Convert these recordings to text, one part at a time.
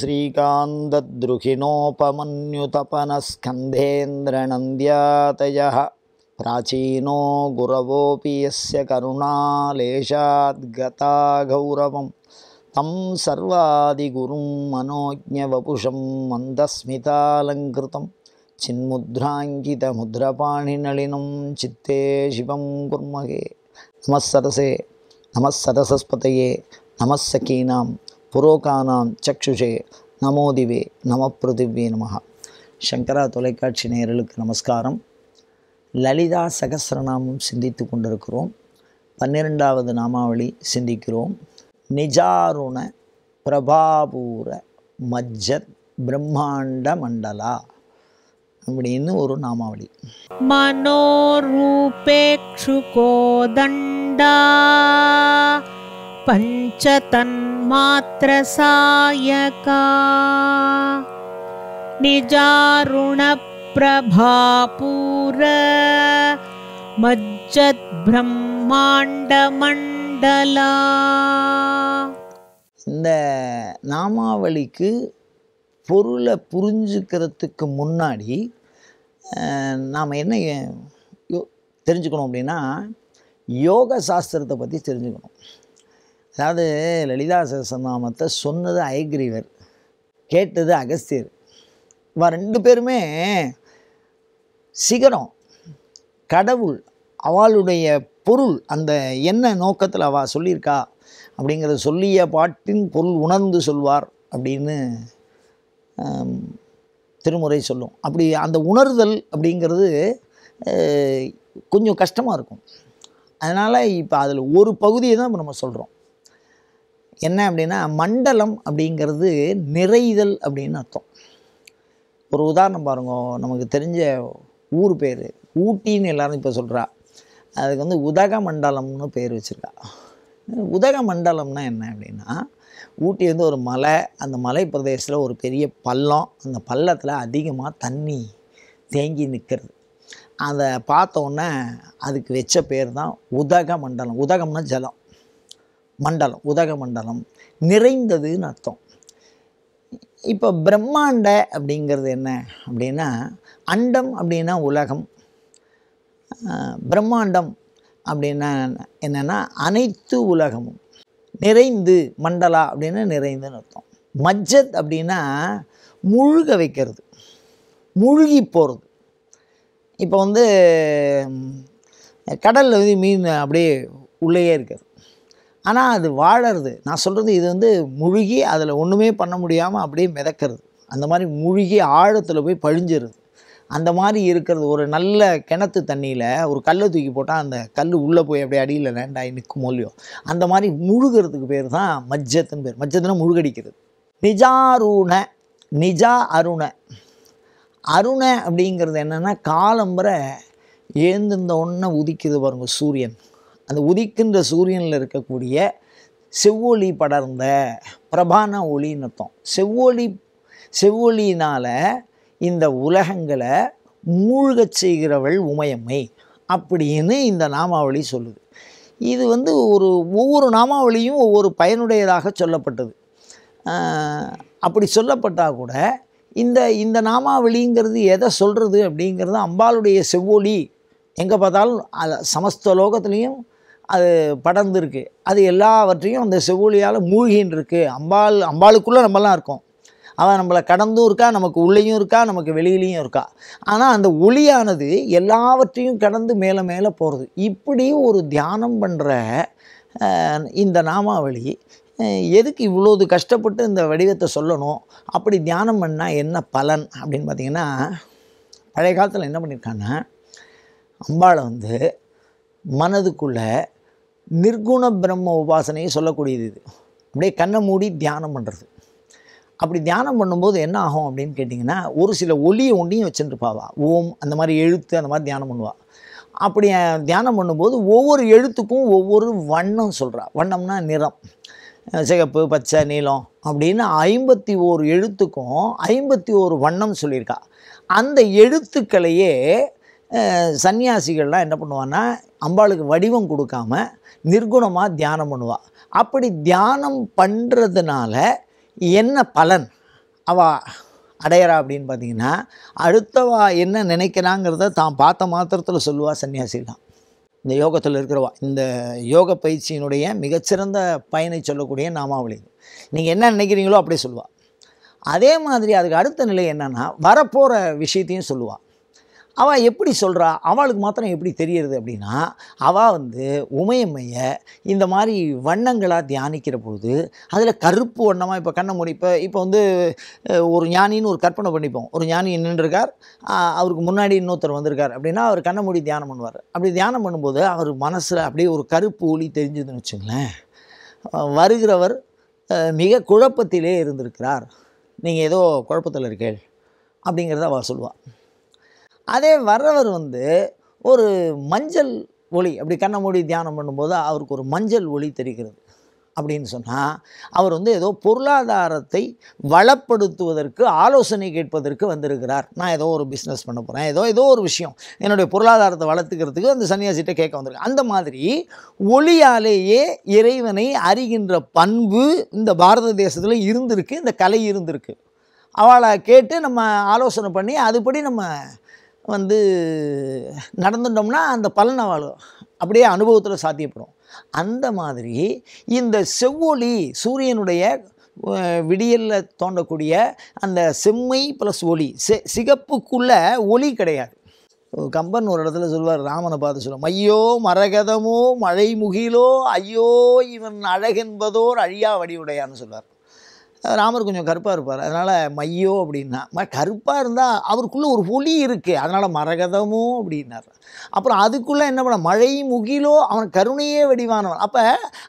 श्रीकान्तद्रुहिणोपमन्युतपनस्कन्धेन्द्रनन्द्यातयः प्राचीनो गुरवोऽपि यस्य करुणालेशाद्गता गौरवं तं सर्वादिगुरुं मनोज्ञवपुषं मन्दस्मितालङ्कृतं चिन्मुद्राङ्कितमुद्रपाणिनलिनं चित्ते शिवं कुर्महे। नमस्सरसे नमस्सरसस्पतये नमस्सखीनां पुरोकानां चक्षुषे नमो दिवे नमः पृथिव्ये नमः। शंकरा தொலைக்காட்சி நேயர்களுக்கு நமஸ்காரம். லலிதா சகஸ்ரநாமம் சிந்தித்து கொண்டிருக்கிறோம். 12வது நாமாவளி சிந்திக்கிறோம். நிஜாருண பிரபாபூர மஜ்ஜத் பிரம்மாண்ட மண்டலா அப்படின்னு ஒரு நாமாவளி. மனோரூபேக்ஷுகோதண்டா पंचतन्मात्रसायका निजारुण प्रभापूर मज्जत ब्रह्मांड मंडला। இந்த நாமாவளிக்கு பொருளை புரிஞ்சுக்கிறதுக்கு முன்னாடி நாம் என்ன தெரிஞ்சுக்கணும் அப்படின்னா யோக சாஸ்திரத்தை பற்றி தெரிஞ்சுக்கணும். அதாவது லலிதா சகஸ்ரநாமத்தை சொன்னது அயக்ரீவர், கேட்டது அகஸ்தியர். இவ ரெண்டு பேருமே சிகரம், கடவுள், அவளுடைய பொருள், அந்த என்ன நோக்கத்தில் அவள் சொல்லியிருக்கா அப்படிங்கிறத சொல்லிய பாட்டின் பொருள் உணர்ந்து சொல்வார் அப்படின்னு திருமுறை சொல்லும். அப்படி அந்த உணர்தல் அப்படிங்கிறது கொஞ்சம் கஷ்டமாக இருக்கும். அதனால் இப்போ அதில் ஒரு பகுதியை தான் இப்போ நம்ம சொல்கிறோம். என்ன அப்படின்னா, மண்டலம் அப்படிங்கிறது நிறைதல் அப்படின்னு அர்த்தம். ஒரு உதாரணம் பாருங்க, நமக்கு தெரிஞ்ச ஊர் பேர் ஊட்டின்னு எல்லாரும் இப்போ சொல்கிறா. அதுக்கு வந்து உதக மண்டலம்னு பேர் வச்சுருக்கா. உதக மண்டலம்னா என்ன அப்படின்னா, ஊட்டி வந்து ஒரு மலை, அந்த மலை பிரதேசத்தில் ஒரு பெரிய பள்ளம், அந்த பள்ளத்தில் அதிகமாக தண்ணி தேங்கி நிற்கிறது. அதை பார்த்தோன்னே அதுக்கு வச்ச பேர் தான் உதக மண்டலம். உதகம்னா ஜலம், மண்டலம், உதக மண்டலம் நிறைந்ததுன்னு அர்த்தம். இப்போ பிரம்மாண்ட அப்படிங்கிறது என்ன அப்படின்னா, அண்டம் அப்படின்னா உலகம், பிரம்மாண்டம் அப்படின்னா என்னென்னா அனைத்து உலகமும், நிறைந்து மண்டலா அப்படின்னா நிறைந்துன்னு அர்த்தம். மஜ்ஜத் அப்படின்னா முழுக வைக்கிறது, முழுகி போகிறது. இப்போ வந்து கடலில் வந்து மீன் அப்படியே உள்ளேயே இருக்குது, ஆனால் அது வாழறது. நான் சொல்கிறது இது வந்து முழுகி அதில் ஒன்றுமே பண்ண முடியாமல் அப்படியே மிதக்கிறது. அந்த மாதிரி முழுகி ஆழத்தில் போய் பழிஞ்சிருது. அந்த மாதிரி இருக்கிறது. ஒரு நல்ல கிணத்து தண்ணியில் ஒரு கல்லை தூக்கி போட்டால் அந்த கல் உள்ளே போய் அப்படியே அடியில் லேண்டாகி நிற்கும் மொழியோ, அந்த மாதிரி முழுகிறதுக்கு பேர் தான் மஜ்ஜத்துன்னு பேர். மஜ்ஜத்துனா முழுகடிக்கிறது. நிஜாருண, நிஜா அருண, அருண அப்படிங்கிறது என்னென்னா காலம்பரை ஏந்திருந்த ஒன்றை உதிக்குது பாருங்க சூரியன். அந்த உதிக்கின்ற சூரியனில் இருக்கக்கூடிய செவ்வொளி படர்ந்த பிரபான ஒளின்னு அர்த்தம். செவ்வொளினால் இந்த உலகங்களை மூழ்கச் செய்கிறவள் உமையம்மை அப்படின்னு இந்த நாமாவளி சொல்லுது. இது வந்து ஒவ்வொரு நாமாவளியும் ஒவ்வொரு பயனுடையதாக சொல்லப்பட்டது. அப்படி சொல்லப்பட்டால் கூட இந்த நாமாவளிங்கிறது எதை சொல்கிறது அப்படிங்கிறது, அம்பாளுடைய செவ்வொளி எங்கே பார்த்தாலும் அது சமஸ்த லோகத்துலேயும் அது படர்ந்துருக்கு. அது எல்லாவற்றையும் அந்த செவ்வொளியால் மூழ்கின்னு இருக்குது. அம்பாளுக்குள்ளே நம்மலாம் இருக்கோம். அவன் நம்மளை கடந்தும் இருக்கா, நமக்கு உள்ளேயும் இருக்கா, நமக்கு வெளியிலையும் இருக்கா. ஆனால் அந்த ஒளியானது எல்லாவற்றையும் கடந்து மேலே மேலே போகிறது. இப்படி ஒரு தியானம் பண்ணுற இந்த நாமாவளி எதுக்கு இவ்வளோது கஷ்டப்பட்டு இந்த வடிவத்தை சொல்லணும், அப்படி தியானம் பண்ணால் என்ன பலன் அப்படின்னு பார்த்திங்கன்னா, பழைய காலத்தில் என்ன பண்ணியிருக்காங்கன்னா, அம்பாளை வந்து மனதுக்குள்ளே நிர்குண பிரம்ம உபாசனையை சொல்லக்கூடியது. இது அப்படியே கண்ணை மூடி தியானம் பண்ணுறது. அப்படி தியானம் பண்ணும்போது என்ன ஆகும் அப்படின்னு கேட்டிங்கன்னா, ஒரு சில ஒளியை ஒன்றையும் வச்சுட்டுருப்பாவா, ஓம் அந்த மாதிரி எழுத்து அந்த மாதிரி தியானம் பண்ணுவாள். அப்படி தியானம் பண்ணும்போது ஒவ்வொரு எழுத்துக்கும் ஒவ்வொரு வண்ணம் சொல்கிறா. வண்ணம்னா நிறம், சிகப்பு, பச்சை, நீலம் அப்படின்னு 51 எழுத்துக்கும் 51 வண்ணம் சொல்லியிருக்கா. அந்த எழுத்துக்களையே சன்னியாசிகள்லாம் என்ன பண்ணுவான்னா, அம்பாளுக்கு வடிவம் கொடுக்காம நிர்குணமாக தியானம் பண்ணுவாள். அப்படி தியானம் பண்ணுறதுனால என்ன பலன் அடையறா அப்படின்னு பார்த்தீங்கன்னா அடுத்தவா என்ன நினைக்கிறாங்கிறத தான் பார்த்த மாத்திரத்தில் சொல்லுவா சன்னியாசிலாம். இந்த யோகத்தில் இருக்கிறவா இந்த யோக பயிற்சியினுடைய மிகச்சிறந்த பயனை சொல்லக்கூடிய நாமாவளி. நீங்கள் என்ன நினைக்கிறீங்களோ அப்படியே சொல்லுவாள். அதே மாதிரி அதுக்கு அடுத்த நிலை என்னென்னா வரப்போகிற விஷயத்தையும் சொல்லுவாள். அவள் எப்படி சொல்கிறா அவளுக்கு மாத்திரம் எப்படி தெரியுது அப்படின்னா அவள் வந்து உமையம்மையை இந்த மாதிரி வண்ணங்களாக தியானிக்கிற பொழுது அதில் கருப்பு வண்ணமாக இப்போ கண்ணை மூடி இப்போ வந்து ஒரு ஞானின்னு ஒரு கற்பனை பண்ணிப்போம். ஒரு ஞானி நின்றுருக்கார், அவருக்கு முன்னாடி இன்னொருத்தர் வந்திருக்கார் அப்படின்னா அவர் கண்ணை மூடி தியானம் பண்ணுவார். அப்படி தியானம் பண்ணும்போது அவர் மனசில் அப்படியே ஒரு கருப்பு ஒளி தெரிஞ்சதுன்னு வச்சுங்களேன், வருகிறவர் மிக குழப்பத்திலே இருந்திருக்கிறார், நீங்கள் ஏதோ குழப்பத்தில் இருக்கீள் அப்படிங்கிறத அவள் சொல்லுவாள். அதே வர்றவர் வந்து ஒரு மஞ்சள் ஒளி அப்படி கண்ணை மூடி தியானம் பண்ணும்போது அவருக்கு ஒரு மஞ்சள் ஒளி தெரிகிறது அப்படின்னு சொன்னால் அவர் வந்து ஏதோ பொருளாதாரத்தை வளப்படுத்துவதற்கு ஆலோசனை கேட்பதற்கு வந்திருக்கிறார். நான் ஏதோ ஒரு பிஸ்னஸ் பண்ண போகிறேன், ஏதோ ஒரு விஷயம் என்னுடைய பொருளாதாரத்தை வளர்த்துக்கிறதுக்கு அந்த சன்னியாசிட்ட கேட்க வந்திருக்கேன். அந்த மாதிரி ஒளியாலேயே இறைவனை அறிகின்ற பண்பு இந்த பாரத தேசத்தில் இருந்திருக்கு, இந்த கலை இருந்திருக்கு. அவளை கேட்டு நம்ம ஆலோசனை பண்ணி அதுபடி நம்ம வந்து நடந்துட்டோம்னா அந்த பலனை வாழும் அப்படியே அனுபவத்தில் சாத்தியப்படும். அந்த மாதிரி இந்த செவ்வொளி சூரியனுடைய விடியலில் தோன்றக்கூடிய அந்த செம்மை ப்ளஸ் ஒளி சிகப்புக்குள்ளே ஒளி கிடையாது. கம்பன் ஒரு இடத்துல சொல்வார், ராமனை பார்த்து சொல்லுவோம், ஐயோ மரகதமோ மழை முகிலோ ஐயோ இவன் அழகென்பதோர் அழியா வடிவுடையான்னு சொல்வார். ராமர் கொஞ்சம் கருப்பாக இருப்பார், அதனால் மையோ அப்படின்னா கருப்பாக இருந்தால் அவருக்குள்ளே ஒரு ஒளி இருக்குது, அதனால் மரகதமோ அப்படின்னார். அப்புறம் அதுக்குள்ளே என்ன பண்ண மழை முகிலோ அவன் கருணையே வடிவானவன். அப்போ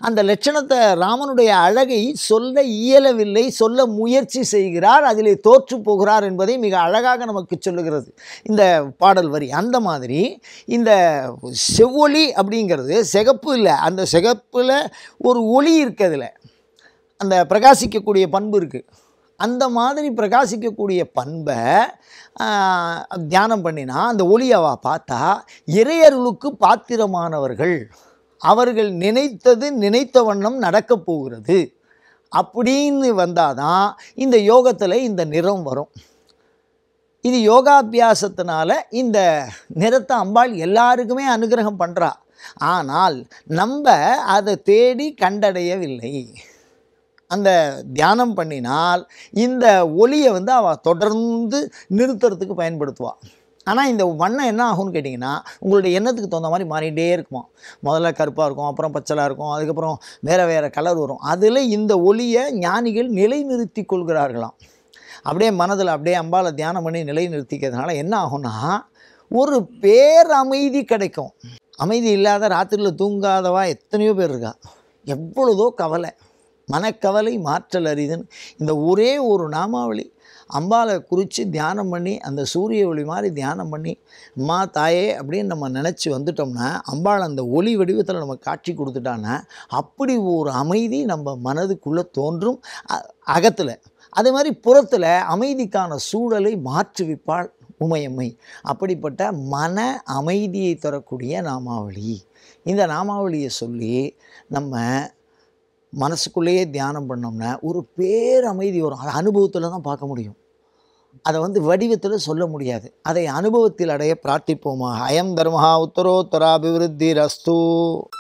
அந்த லட்சணத்தை ராமனுடைய அழகை சொல்ல இயலவில்லை, சொல்ல முயற்சி செய்கிறார், அதிலே தோற்று போகிறார் என்பதை மிக அழகாக நமக்கு சொல்லுகிறது இந்த பாடல் வரி. அந்த மாதிரி இந்த செவ்வொளி அப்படிங்கிறது சிகப்பு இல்லை, அந்த சிகப்பில் ஒரு ஒளி இருக்கிறதுல அந்த பிரகாசிக்கக்கூடிய பண்பு இருக்குது. அந்த மாதிரி பிரகாசிக்கக்கூடிய பண்பை தியானம் பண்ணினா அந்த ஒளியவா பார்த்தா இறையருளுக்கு பாத்திரமானவர்கள், அவர்கள் நினைத்தது நினைத்த வண்ணம் நடக்கப் போகிறது அப்படின்னு வந்தால் தான் இந்த யோகத்தில் இந்த நிறம் வரும். இது யோகாபியாசத்தினால இந்த நிறத்தை அம்பாள் எல்லாருக்குமே அனுகிரகம் பண்ணுறா. ஆனால் நம்ம அதை தேடி கண்டடையவில்லை. அந்த தியானம் பண்ணினால் இந்த ஒளியை வந்து அவள் தொடர்ந்து நிறுத்துறதுக்கு பயன்படுத்துவாள். ஆனால் இந்த வண்ணம் என்ன ஆகும்னு கேட்டிங்கன்னா உங்களுடைய எண்ணத்துக்கு தகுந்த மாதிரி மாறிகிட்டே இருக்குமா. முதல்ல கருப்பாக இருக்கும், அப்புறம் பச்சலாக இருக்கும், அதுக்கப்புறம் வேறு கலர் வரும். அதில் இந்த ஒளியை ஞானிகள் நிலைநிறுத்தி கொள்கிறார்களாம். அப்படியே மனதில் அப்படியே அம்பாவை தியானம் பண்ணி நிலைநிறுத்திக்கிறதுனால என்ன ஆகும்னா ஒரு பேரமைதி கிடைக்கும். அமைதி இல்லாத ராத்திரியில் தூங்காதவா எத்தனையோ பேர் இருக்கா, எவ்வளோதோ கவலை, மனக்கவலை மாற்றல் அரிதுன்னு இந்த ஒரே ஒரு நாமாவளி அம்பாவை குறித்து தியானம் பண்ணி அந்த சூரிய ஒளி மாதிரி தியானம் பண்ணி அம்மா தாயே அப்படின்னு நம்ம நினச்சி வந்துட்டோம்னா அம்பாள் அந்த ஒளி வடிவத்தில் நம்ம காட்சி கொடுத்துட்டான்னா அப்படி ஒரு அமைதி நம்ம மனதுக்குள்ளே தோன்றும் அகத்தில். அதே மாதிரி புறத்தில் அமைதிக்கான சூழலை மாற்றுவிப்பாள் உமையம்மை. அப்படிப்பட்ட மன அமைதியை தரக்கூடிய நாமாவளி. இந்த நாமாவளியை சொல்லி நம்ம மனசுக்குள்ளேயே தியானம் பண்ணோம்னா ஒரு பேரமைதி வரும். அதை அனுபவத்தில் தான் பார்க்க முடியும், அதை வந்து வடிவத்தில் சொல்ல முடியாது. அதை அனுபவத்தில் அடைய பிரார்த்திப்போமாக. அயம் தர்மஹா உத்தரோத்தராபிவிருத்தி ரஸ்து.